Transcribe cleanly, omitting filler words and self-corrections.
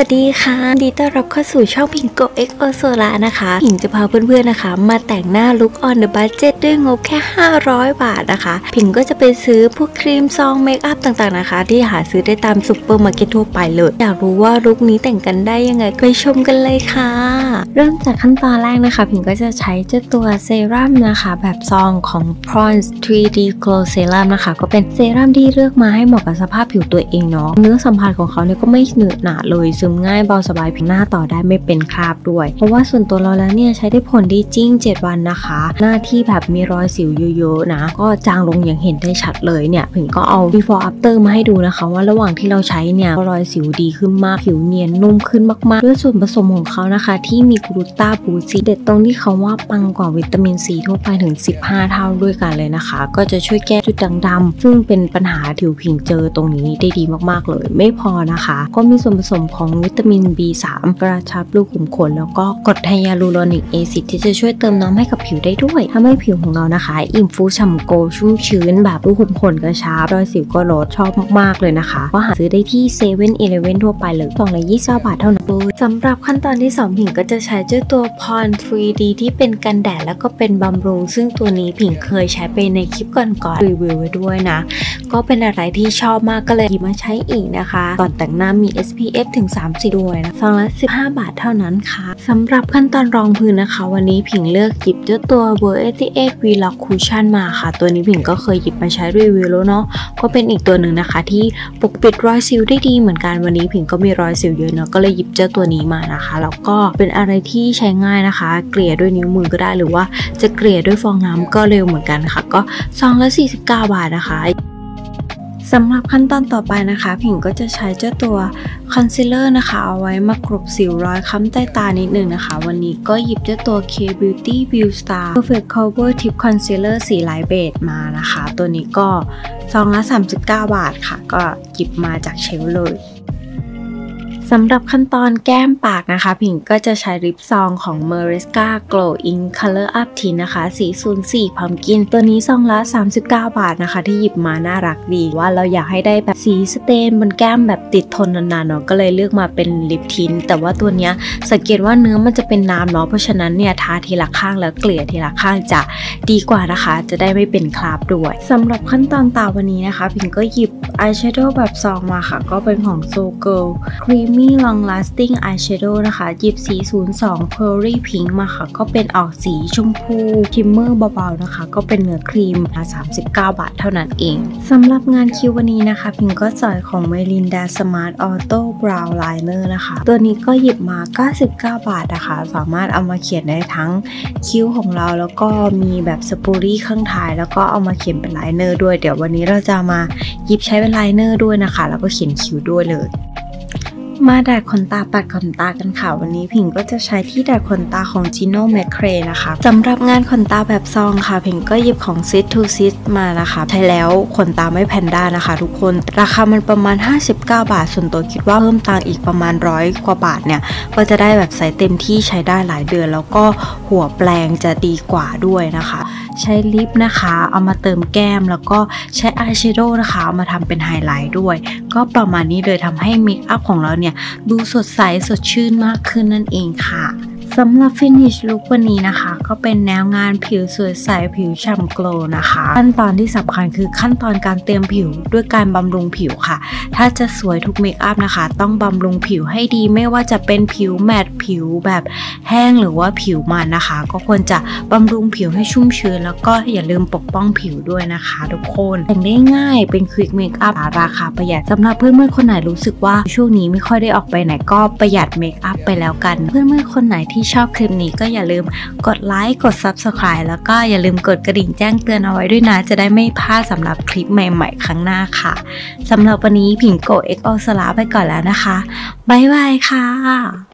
วัสดีค่ะดีต้อนรับเข้าสู่ช่องพิงโกเอ็กโอโซลานะคะพิงจะพาเพื่อนๆนะคะมาแต่งหน้าลุค on the budget ด้วยงบแค่500บาทนะคะพิงก็จะไปซื้อพวกครีมซองเมคอัพต่างๆนะคะที่หาซื้อได้ตามซุปเปอร์มาร์เก็ตทั่วไปเลยอยากรู้ว่าลุคนี้แต่งกันได้ยังไงไปชมกันเลยค่ะเริ่มจากขั้นตอนแรกนะคะพิงก็จะใช้เจ้าตัวเซรั่มนะคะแบบซองของ Pond's 3D Glow Serum นะคะก็เป็นเซรั่มที่เลือกมาให้เหมาะกับสภาพผิวตัวเองเนาะเนื้อสัมผัสของเขาเนี่ยก็ไม่เหนอะหนะเลยซึมง่ายเบาสบายผิวหน้าต่อได้ไม่เป็นคราบด้วยเพราะว่าส่วนตัวเราแล้วเนี่ยใช้ได้ผลดีจริง7วันนะคะหน้าที่แบบมีรอยสิวเยอะๆนะก็จางลงอย่างเห็นได้ชัดเลยเนี่ยพิงก็เอา before after มาให้ดูนะคะว่าระหว่างที่เราใช้เนี่ยรอยสิวดีขึ้นมากผิวเนียนนุ่มขึ้นมากๆด้วยส่วนผสมของเขานะคะที่มีกลูตาบูซีเด็ดตรงที่เขาว่าปังกว่าวิตามินซีทั่วไปถึง15เท่าด้วยกันเลยนะคะก็จะช่วยแก้จุดด่างดำซึ่งเป็นปัญหาผิวพิงเจอตรงนี้ได้ดีมากๆเลยไม่พอนะคะก็มีส่วนผสมของวิตามิน B3 กระชับรูขุมขนแล้วก็กรดไฮยาลูรอนิกแอซิดที่จะช่วยเติมน้ำให้กับผิวได้ด้วยทำให้ผิวของเรานะคะอิ่มฟูฉ่ำโกชุ่มชื้นแบบรูขุมขนกระชับรอยสิวก็ลดชอบมากๆเลยนะคะก็หาซื้อได้ที่7-Elevenทั่วไปเลย229 บาทเท่านั้นสำหรับขั้นตอนที่2พิงก็จะใช้เจ้าตัว Pond 3D ที่เป็นกันแดดแล้วก็เป็นบำรุงซึ่งตัวนี้พิงเคยใช้ไปในคลิปก่อนรีวิวไว้ด้วยนะก็เป็นอะไรที่ชอบมากก็เลยหยิบมาใช้อีกนะคะก่อนแต่งหน้ามี SPF ถึง 30 ด้วยนะ215 บาทเท่านั้นค่ะสำหรับขั้นตอนรองพื้นนะคะวันนี้พิงเลือกหยิบเจ้าตัว Vertex Vlog Cushion มาค่ะตัวนี้พิงก็เคยหยิบมาใช้รีวิวแล้วเนาะก็เป็นอีกตัวหนึ่งนะคะที่ปกปิดรอยสิวได้ดีเหมือนกันวันนี้พิงก็มีรอยสิวเยอะเนาะก็เลยหยิบเจ้าตัวนี้มานะคะแล้วก็เป็นอะไรที่ใช้ง่ายนะคะเกลี่ยด้วยนิ้วมือก็ได้หรือว่าจะเกลี่ยด้วยฟองน้ำก็เร็วเหมือนกันค่ะก็249 บาทนะคะสำหรับขั้นตอนต่อไปนะคะพิงก็จะใช้เจ้าตัวคอนซีลเลอร์นะคะเอาไว้มากรบสิวรอยค้ำใต้ตานิดนึงนะคะวันนี้ก็หยิบเจ้าตัว K-Beauty View Star Perfect Cover Tip Concealer สีไลท์เบจมานะคะตัวนี้ก็239 บาทค่ะก็หยิบมาจากเชลฟ์เลยสำหรับขั้นตอนแก้มปากนะคะพิงก็จะใช้ลิปซองของ Meresca Glow Ink Color Up Tint นะคะสี 04 Pumpkin ตัวนี้ซองละ39 บาทนะคะที่หยิบมาน่ารักดีว่าเราอยากให้ได้แบบสีสเตนบนแก้มแบบติดทนนานๆเนาะก็เลยเลือกมาเป็นลิปทินแต่ว่าตัวเนี้ยสังเกตว่าเนื้อมันจะเป็นน้ำเนาะเพราะฉะนั้นเนี่ยทาทีละข้างแล้วเกลี่ยทีละข้างจะดีกว่านะคะจะได้ไม่เป็นคราบด้วยสำหรับขั้นตอนตาวันนี้นะคะพิงก็หยิบอายแชโดว์แบบซองมาค่ะก็เป็นของ So GirlมีLong Lasting Eyeshadow นะคะหยิบสี 02 Pearly Pink มาค่ะก็เป็นออกสีชมพูทิมเมอร์เบาๆนะคะก็เป็นเนื้อครีม39 บาทเท่านั้นเองสำหรับงานคิ้ววันนี้นะคะพิงก็สอยของ Melinda Smart Auto Brow Liner นะคะตัวนี้ก็หยิบมา99 บาทนะคะสามารถเอามาเขียนได้ทั้งคิ้วของเราแล้วก็มีแบบสปูรี่ข้างท้ายแล้วก็เอามาเขียนเป็นไลเนอร์ด้วยเดี๋ยววันนี้เราจะมาหยิบใช้เป็นไลเนอร์ด้วยนะคะแล้วก็เขียนคิ้วด้วยเลยมาดัดขนตาปัดขนตากันค่ะวันนี้พิงก็จะใช้ที่ดัดขนตาของ Gino Macrae นะคะสำหรับงานขนตาแบบซองค่ะพิงก็หยิบของ Sit to Sit มานะคะใช้แล้วขนตาไม่แพนด้านะคะทุกคนราคามันประมาณ59 บาทส่วนตัวคิดว่าเพิ่มตังอีกประมาณ100 กว่าบาทเนี่ยก็จะได้แบบใส่เต็มที่ใช้ได้หลายเดือนแล้วก็หัวแปลงจะดีกว่าด้วยนะคะใช้ลิปนะคะเอามาเติมแก้มแล้วก็ใช้อายแชโดว์นะคะเอามาทำเป็นไฮไลท์ด้วยก็ประมาณนี้เลยทำให้เมคอัพของเราเนี่ยดูสดใสสดชื่นมากขึ้นนั่นเองค่ะสำหรับ Finish Look วันนี้นะคะก็เป็นแนวงานผิวสวยใสผิวฉ่ำโกลนะคะขั้นตอนที่สำคัญคือขั้นตอนการเตรียมผิวด้วยการบำรุงผิวค่ะถ้าจะสวยทุกเมคอัพนะคะต้องบำรุงผิวให้ดีไม่ว่าจะเป็นผิวแมตต์ผิวแบบแห้งหรือว่าผิวมันนะคะก็ควรจะบำรุงผิวให้ชุ่มชื้นแล้วก็อย่าลืมปกป้องผิวด้วยนะคะทุกคนแต่งได้ง่ายเป็นควิกเมคอัพราคาประหยัดสำหรับเพื่อนเมื่อคนไหนรู้สึกว่าช่วงนี้ไม่ค่อยได้ออกไปไหนก็ประหยัดเมคอัพไปแล้วกันเพื่อนเมื่อคนไหนที่ชอบคลิปนี้ก็อย่าลืมกดไลค์กด Subscribe แล้วก็อย่าลืมกดกระดิ่งแจ้งเตือนเอาไว้ด้วยนะจะได้ไม่พลาดสำหรับคลิปใหม่ๆครั้งหน้าค่ะสำหรับวันนี้พิงโกเอ็กโอสลาไปก่อนแล้วนะคะบ๊ายบายค่ะ